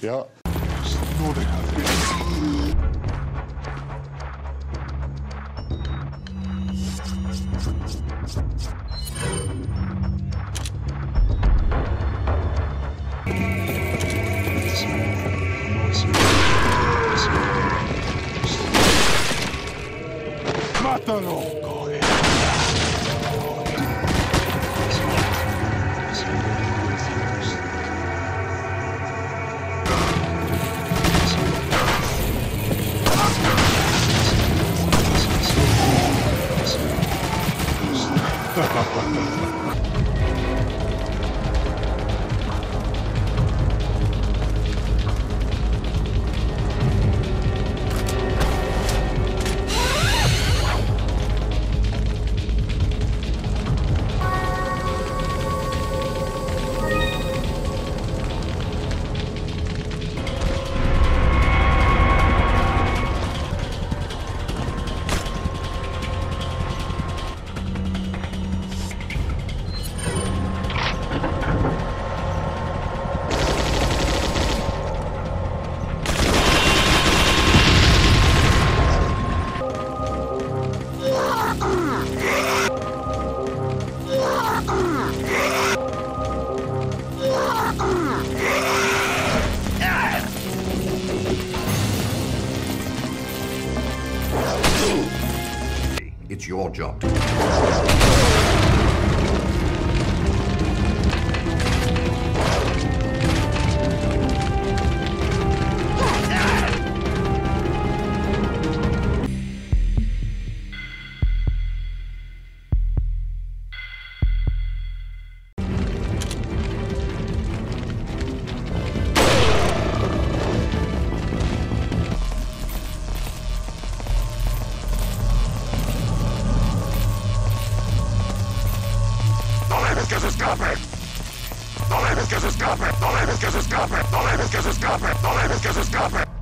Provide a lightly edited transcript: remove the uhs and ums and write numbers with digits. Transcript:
Ja. Mátalo. It's your job No le dejes que se escape.